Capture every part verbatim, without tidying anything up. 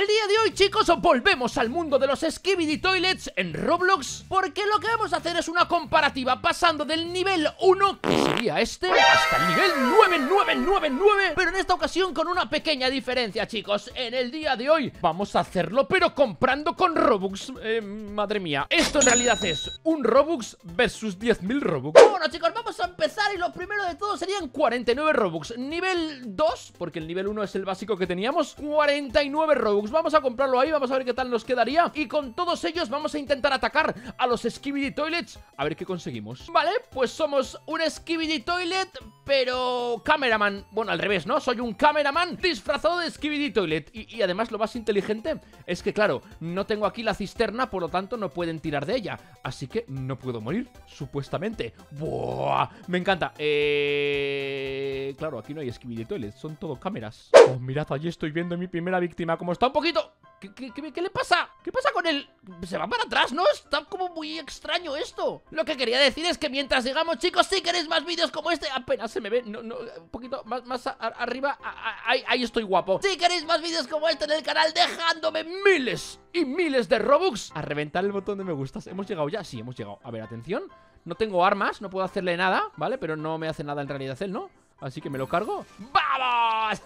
El día de hoy, chicos, volvemos al mundo de los Skibidi Toilets en Roblox, porque lo que vamos a hacer es una comparativa pasando del nivel uno, que sería este, hasta el nivel nueve mil novecientos noventa y nueve, pero en esta ocasión con una pequeña diferencia, chicos. En el día de hoy vamos a hacerlo, pero comprando con Robux. eh, Madre mía, esto en realidad es un Robux versus diez mil Robux. Bueno, chicos, vamos a empezar y lo primero de todo serían cuarenta y nueve Robux. Nivel dos, porque el nivel uno es el básico que teníamos, cuarenta y nueve Robux. Vamos a comprarlo ahí, vamos a ver qué tal nos quedaría. Y con todos ellos vamos a intentar atacar a los Skibidi Toilets, a ver qué conseguimos. Vale, pues somos un Skibidi Toilet, pero cameraman. Bueno, al revés, ¿no? Soy un cameraman disfrazado de Skibidi Toilet. Y, y además lo más inteligente es que, claro, no tengo aquí la cisterna, por lo tanto no pueden tirar de ella, así que no puedo morir, supuestamente. ¡Buah! Me encanta. Eh... Claro, aquí no hay Skibidi Toilets, son todo cámaras. Oh, mirad, allí estoy viendo a mi primera víctima, como está un poquito... ¿Qué, qué, qué, ¿Qué le pasa? ¿Qué pasa con él? Se va para atrás, ¿no? Está como muy extraño esto. Lo que quería decir es que mientras llegamos, chicos, si queréis más vídeos como este... Apenas se me ve, no, no, un poquito más, más a, arriba, a, a, ahí, ahí estoy guapo. Si queréis más vídeos como este en el canal, dejándome miles y miles de Robux. A reventar el botón de me gustas. ¿Hemos llegado ya? Sí, hemos llegado. A ver, atención. No tengo armas, no puedo hacerle nada, ¿vale? Pero no me hace nada en realidad él, ¿no? Así que me lo cargo. ¡Vamos!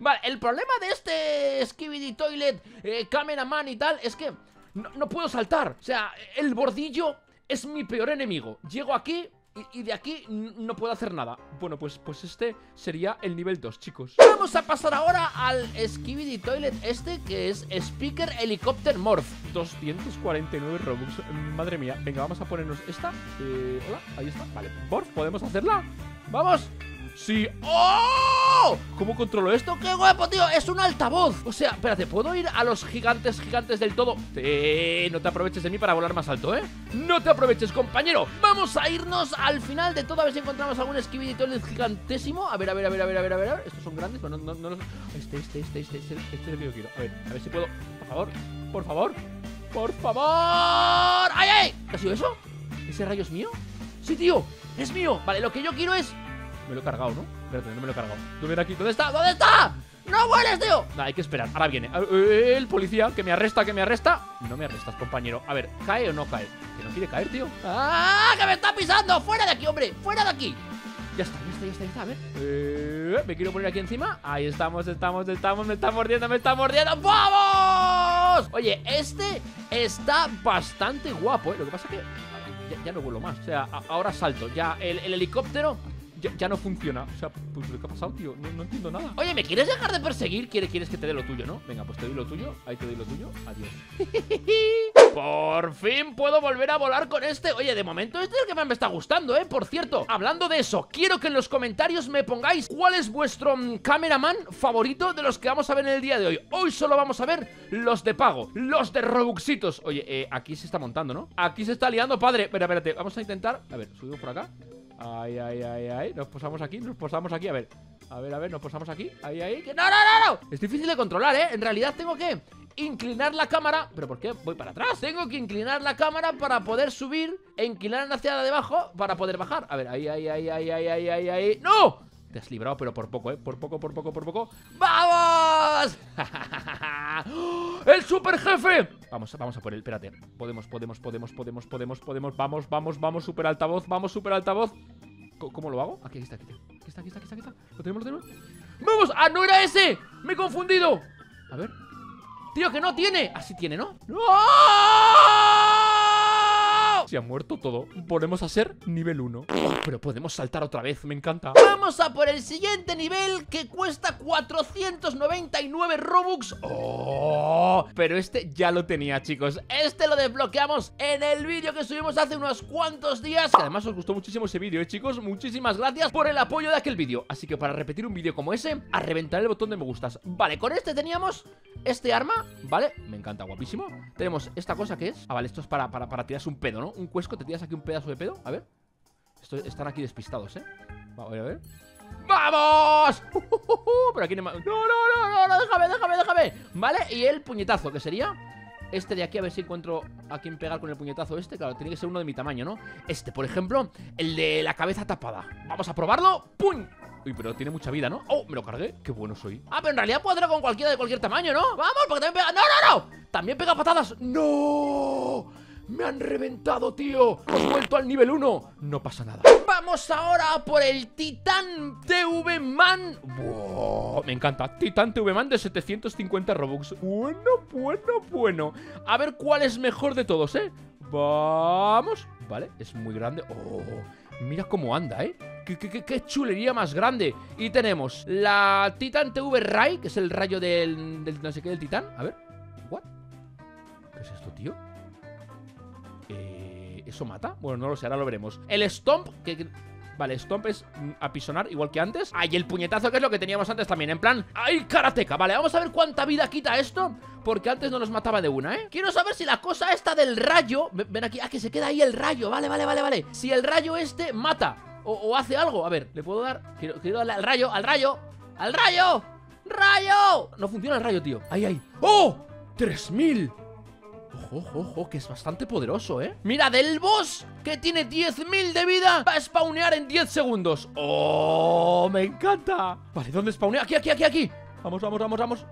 Vale, el problema de este Skibidi Toilet, eh, cameraman y tal, es que no, no puedo saltar. O sea, el bordillo es mi peor enemigo. Llego aquí y, y de aquí no puedo hacer nada. Bueno, pues, pues este sería el nivel dos, chicos. Vamos a pasar ahora al Skibidi Toilet este, que es Speaker Helicopter Morph. Doscientos cuarenta y nueve Robux. Madre mía. Venga, vamos a ponernos esta. eh, Hola, ahí está. Vale, Morph, ¿podemos hacerla? ¡Vamos! ¡Sí! ¡Oh! ¿Cómo controlo esto? ¡Qué guapo, tío! ¡Es un altavoz! O sea, espérate, ¿puedo ir a los gigantes gigantes del todo? Eh, no te aproveches de mí para volar más alto, ¿eh? ¡No te aproveches, compañero! ¡Vamos a irnos al final de todo! A ver si encontramos algún Skibidi Toilet gigantésimo. A ver, a ver, a ver, a ver, a ver, a ver. Estos son grandes, pero no, no, no los... Este, este, este, este, este, este es el que yo quiero. A ver, a ver si puedo... Por favor, por favor, por favor. ¡Ay, ay! ¿Qué ha sido eso? ¿Ese rayo es mío? ¡Sí, tío! ¡Es mío! Vale, lo que yo quiero es... Me lo he cargado, ¿no? Espérate, no me lo he cargado. Tú ven aquí. ¿Dónde está? ¿Dónde está? ¡No vueles, tío! Nah, hay que esperar. Ahora viene el policía, que me arresta, que me arresta. No me arrestas, compañero. A ver, ¿cae o no cae? Que no quiere caer, tío. ¡Ah! ¡Que me está pisando! ¡Fuera de aquí, hombre! ¡Fuera de aquí! Ya está, ya está, ya está, ya está. A ver. Eh, me quiero poner aquí encima. Ahí estamos, estamos, estamos. Me está mordiendo, me está mordiendo. ¡Vamos! Oye, este está bastante guapo, ¿eh? Lo que pasa es que... Ya, ya no vuelo más, o sea, a, ahora salto. Ya, el, el helicóptero ya, ya no funciona. O sea, pues lo que ha pasado, tío, no, no entiendo nada. Oye, ¿me quieres dejar de perseguir? ¿Quieres, quieres que te dé lo tuyo, ¿no? Venga, pues te doy lo tuyo, ahí te doy lo tuyo, adiós. Por fin puedo volver a volar con este. Oye, de momento este es el que más me está gustando, ¿eh? Por cierto, hablando de eso, quiero que en los comentarios me pongáis cuál es vuestro mm, cameraman favorito de los que vamos a ver en el día de hoy. Hoy solo vamos a ver los de pago, los de Robuxitos. Oye, eh, aquí se está montando, ¿no? Aquí se está liando, padre. Espera, espérate, vamos a intentar... A ver, subimos por acá. Ay, ay, ay, ay. Nos posamos aquí, nos posamos aquí, a ver. A ver, a ver, nos posamos aquí. Ahí, ahí. ¡No, no, no, no! Es difícil de controlar, ¿eh? En realidad tengo que... inclinar la cámara. ¿Pero por qué voy para atrás? Tengo que inclinar la cámara para poder subir e inclinar hacia abajo para poder bajar. A ver, ahí, ahí, ahí, ahí, ahí, ahí, ahí, ahí. ¡No! Te has librado, pero por poco, ¿eh? Por poco, por poco, por poco. ¡Vamos! ¡El super jefe! Vamos, vamos a por él, espérate. Podemos, podemos, podemos, podemos, podemos, podemos. Vamos, vamos, vamos, super altavoz, vamos, super altavoz. ¿Cómo lo hago? Aquí está, aquí está, aquí está, aquí está, aquí está. ¿Lo tenemos, lo tenemos? ¡Vamos! ¡Ah, no era ese! ¡Me he confundido! A ver... Tío, que no tiene. Así tiene, ¿no? ¡No! Se ha muerto todo. Volvemos a ser nivel uno. Pero podemos saltar otra vez, me encanta. Vamos a por el siguiente nivel, que cuesta cuatrocientos noventa y nueve Robux. ¡Oh! Pero este ya lo tenía, chicos. Este lo desbloqueamos en el vídeo que subimos hace unos cuantos días, que además os gustó muchísimo ese vídeo, ¿eh, chicos? Muchísimas gracias por el apoyo de aquel vídeo. Así que para repetir un vídeo como ese, a reventar el botón de me gustas. Vale, con este teníamos... este arma, ¿vale? Me encanta, guapísimo. Tenemos esta cosa que es... Ah, vale, esto es para, para, para tirarse un pedo, ¿no? Un cuesco, te tiras aquí un pedazo de pedo. A ver. Esto, están aquí despistados, ¿eh? Va, a ver, a ver. ¡Vamos! Uh, uh, uh, uh, pero aquí no... No, no, no, no, no, déjame, déjame, déjame. Vale, y el puñetazo, que sería... este de aquí, a ver si encuentro a quién pegar con el puñetazo este. Claro, tiene que ser uno de mi tamaño, ¿no? Este, por ejemplo, el de la cabeza tapada. Vamos a probarlo. ¡Pum! Uy, pero tiene mucha vida, ¿no? ¡Oh! Me lo cargué. ¡Qué bueno soy! Ah, pero en realidad puedo hacerlo con cualquiera de cualquier tamaño, ¿no? ¡Vamos! Porque también pega... ¡No, no, no! ¡También pega patadas! ¡No! ¡Me han reventado, tío! ¡He vuelto al nivel uno! No pasa nada. Vamos ahora por el Titan T V Man. ¡Wow! Me encanta. Titan T V Man de setecientos cincuenta Robux. Bueno, bueno, bueno. A ver cuál es mejor de todos, ¿eh? Vamos. Vale, es muy grande. ¡Oh! Mira cómo anda, ¿eh? ¿Qué, qué, qué chulería más grande? Y tenemos la Titan T V Ray, que es el rayo del, del no sé qué del Titan. A ver. ¿What? ¿Qué es esto, tío? Eh, ¿Eso mata? Bueno, no lo sé, ahora lo veremos. El Stomp, que... que vale, Stomp es apisonar igual que antes. Ah, y el puñetazo, que es lo que teníamos antes también. En plan, ¡ay, karateka! Vale, vamos a ver cuánta vida quita esto, porque antes no nos mataba de una, ¿eh? Quiero saber si la cosa esta del rayo... Ven aquí, ah, que se queda ahí el rayo. Vale, vale, vale, vale. Si el rayo este mata o, o hace algo. A ver, ¿le puedo dar? Quiero, quiero darle al rayo, al rayo. ¡Al rayo! ¡Rayo! No funciona el rayo, tío. Ahí, ahí. ¡Oh! ¡tres mil! Ojo, ojo, ojo, que es bastante poderoso, ¿eh? Mira, del boss, que tiene diez mil de vida, va a spawnear en diez segundos. ¡Oh! ¡Me encanta! Vale, ¿dónde spawnea? Aquí, aquí, aquí, aquí. Vamos, vamos, vamos, vamos.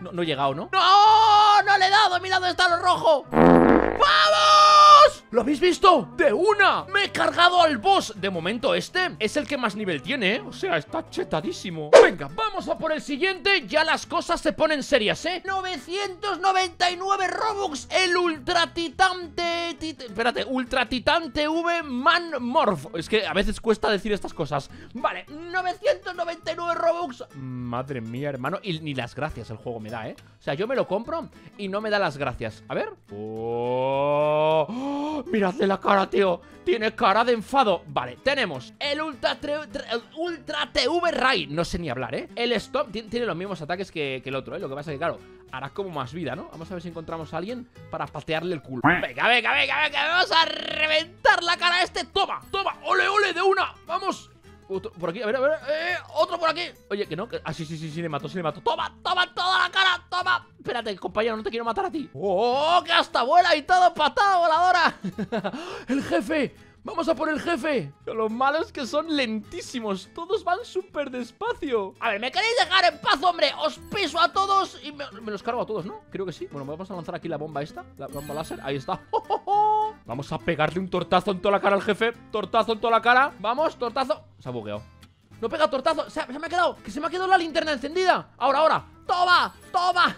No, no he llegado, ¿no? ¡No! ¡No le he dado! ¡Mira dónde está lo rojo! ¡Vamos! ¿Lo habéis visto? ¡De una! ¡Me he cargado al boss! De momento este es el que más nivel tiene, ¿eh? O sea, está chetadísimo. Venga, vamos a por el siguiente. Ya las cosas se ponen serias, ¿eh? novecientos noventa y nueve Robux. El Ultratitante... Tit... Espérate, Ultratitante V-Man Morph. Es que a veces cuesta decir estas cosas. Vale, novecientos noventa y nueve Robux. Madre mía, hermano. Y ni las gracias el juego me da, ¿eh? O sea, yo me lo compro y no me da las gracias. A ver... Oh. Oh, oh, miradle la cara, tío. Tiene cara de enfado. Vale, tenemos el Ultra, el Ultra T V Ray. No sé ni hablar, ¿eh? El Stomp tiene los mismos ataques que, que el otro, ¿eh? Lo que pasa es que, claro, hará como más vida, ¿no? Vamos a ver si encontramos a alguien para patearle el culo. Venga, venga, venga, venga. Vamos a reventar la cara a este. Toma, toma. Ole, ole, de una. Vamos. Otro por aquí, a ver, a ver, eh, otro por aquí. Oye, que no, que... ah, sí, sí, sí, sí, le mató, sí, le mató. Toma, toma toda la cara, toma. Espérate, compañero, no te quiero matar a ti. Oh, que hasta vuela y todo, patada voladora. El jefe, vamos a por el jefe. Lo malo es que son lentísimos, todos van súper despacio. A ver, ¿me queréis dejar en paz, hombre? Os piso a todos y me, me los cargo a todos, ¿no? Creo que sí, bueno, vamos a lanzar aquí la bomba esta, la bomba láser, ahí está. ¡Oh, oh, oh! Vamos a pegarle un tortazo en toda la cara al jefe. Tortazo en toda la cara, vamos, tortazo. Se ha bugueado. No pega tortazo. Se, ha, se me ha quedado. Que se me ha quedado la linterna encendida. Ahora, ahora. Toma, toma.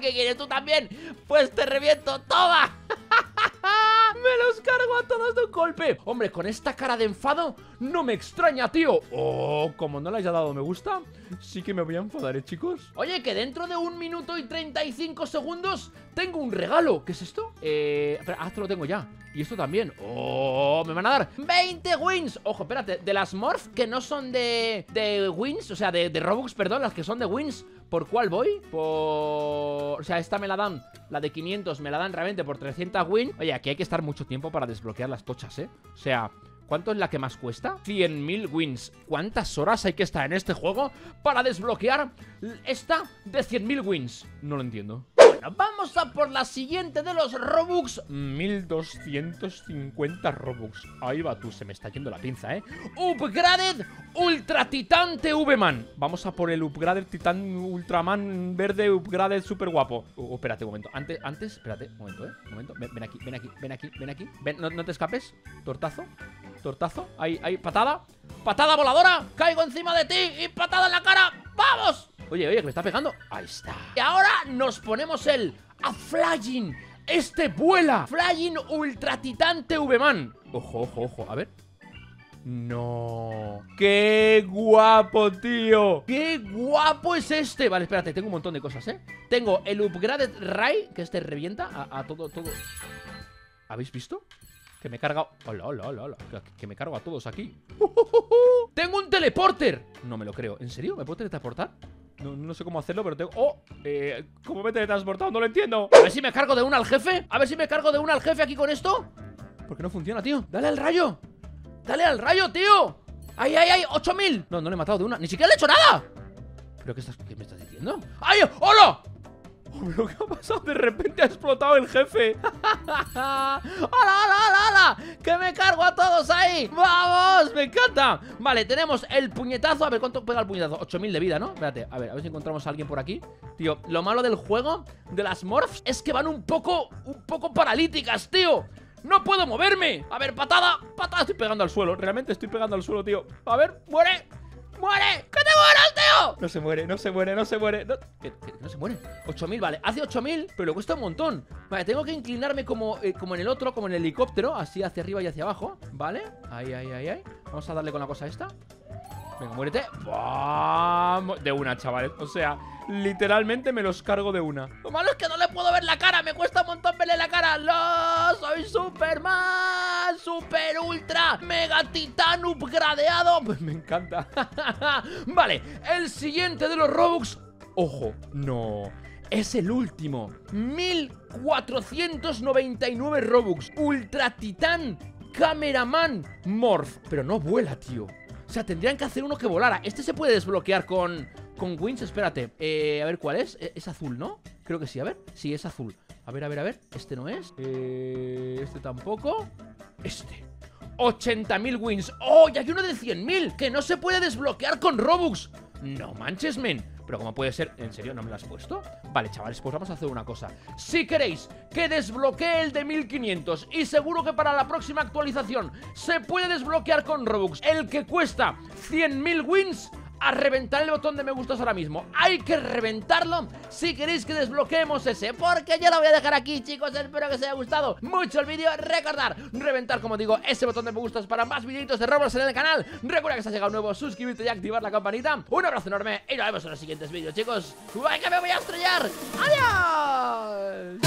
¿Qué quieres tú también? Pues te reviento. Toma. Me los cargo a todos de un golpe. Hombre, con esta cara de enfado no me extraña, tío. Oh, como no le haya dado me gusta, sí que me voy a enfadar, ¿eh, chicos? Oye, que dentro de un minuto y treinta y cinco segundos tengo un regalo. ¿Qué es esto? Eh, espera, ah, esto lo tengo ya. Y esto también. Oh, me van a dar veinte wins. Ojo, espérate, de las morph que no son de, de wins, o sea, de, de Robux, perdón, las que son de wins. ¿Por cuál voy? Por... O sea, esta me la dan, la de quinientos me la dan realmente por trescientos win. Oye, aquí hay que estar mucho tiempo para desbloquear las tochas, ¿eh? O sea... ¿Cuánto es la que más cuesta? cien mil wins. ¿Cuántas horas hay que estar en este juego para desbloquear esta de cien mil wins? No lo entiendo. Bueno, vamos a por la siguiente de los Robux. mil doscientos cincuenta Robux. Ahí va tú, se me está yendo la pinza, ¿eh? Upgraded Ultratitante V-Man. Vamos a por el Upgraded Titan Ultraman Verde Upgraded Super Guapo. Oh, espérate un momento. Antes, antes, espérate, un momento, ¿eh? Un momento. Ven, ven aquí, ven aquí, ven aquí, ven aquí. Ven, no, no te escapes. Tortazo. Tortazo, ahí, ahí, patada. Patada voladora, caigo encima de ti. Y patada en la cara, vamos. Oye, oye, que me está pegando, ahí está. Y ahora nos ponemos el a Flying, este vuela. Flying Ultratitante V-Man. Ojo, ojo, ojo, a ver. No. ¡Qué guapo, tío! ¡Qué guapo es este! Vale, espérate, tengo un montón de cosas, ¿eh? Tengo el Upgraded Ray, que este revienta a, a todo, todo. ¿Habéis visto? Que me he cargado... Hola, hola, hola, hola. Que me cargo a todos aquí. uh, uh, uh, uh. Tengo un teleporter. No me lo creo. ¿En serio? ¿Me puedo teletransportar? No, no sé cómo hacerlo, pero tengo... ¡Oh! Eh, ¿Cómo me he teletransportado? No lo entiendo. A ver si me cargo de una al jefe. A ver si me cargo de una al jefe aquí con esto. ¿Por qué no funciona, tío? ¡Dale al rayo! ¡Dale al rayo, tío! ¡Ay, ay, ay! ¡ocho mil! No, no le he matado de una. ¡Ni siquiera le he hecho nada! ¿Pero qué, estás... ¿Qué me estás diciendo? ¡Ay! ¡Hola! ¿Pero qué ha pasado? De repente ha explotado el jefe. ¡Hala, hala, hala, hala! ¡Que me cargo a todos ahí! ¡Vamos! ¡Me encanta! Vale, tenemos el puñetazo. A ver, ¿cuánto pega el puñetazo? ocho mil de vida, ¿no? Espérate, a ver, a ver si encontramos a alguien por aquí. Tío, lo malo del juego, de las morphs, es que van un poco, un poco paralíticas, tío. ¡No puedo moverme! A ver, patada, patada. Estoy pegando al suelo, realmente estoy pegando al suelo, tío. A ver, muere. ¡Muere! ¡Que te mueras, tío! No se muere, no se muere, no se muere. No, ¿qué, qué, no se muere? ocho mil, vale. Hace ocho mil, pero le cuesta un montón. Vale, tengo que inclinarme como, eh, como en el otro, como en el helicóptero. Así hacia arriba y hacia abajo. Vale. Ahí, ahí, ahí, ahí. Vamos a darle con la cosa esta. Venga, muérete. ¡Vamos! De una, chavales. O sea, literalmente me los cargo de una. Lo malo es que no le puedo ver la cara. Me cuesta un montón verle la cara. ¡No! ¡Soy Superman! ¡Super Ultra! ¡Mega Titán upgradeado! Pues me encanta. Vale, el siguiente de los Robux. Ojo, no. Es el último. mil cuatrocientos noventa y nueve Robux. Ultra Titan Cameraman Morph. Pero no vuela, tío. O sea, tendrían que hacer uno que volara. Este se puede desbloquear con, con wins, espérate. eh, A ver, ¿cuál es? Es azul, ¿no? Creo que sí, a ver. Sí, es azul. A ver, a ver, a ver. Este no es. eh, Este tampoco. Este. ochenta mil wins. ¡Oh! Y hay uno de cien mil que no se puede desbloquear con Robux. No manches, men. Pero ¿cómo puede ser? ¿En serio no me lo has puesto? Vale, chavales, pues vamos a hacer una cosa. Si queréis que desbloquee el de mil quinientos, y seguro que para la próxima actualización se puede desbloquear con Robux el que cuesta cien mil wins, a reventar el botón de me gustas ahora mismo. Hay que reventarlo si queréis que desbloqueemos ese, porque yo lo voy a dejar aquí, chicos. Espero que os haya gustado mucho el vídeo. Recordar, reventar, como digo, ese botón de me gustas para más videitos de Roblox en el canal. Recuerda que si has llegado nuevo, suscribirte y activar la campanita. Un abrazo enorme y nos vemos en los siguientes vídeos, chicos. ¡Ay, que me voy a estrellar! ¡Adiós!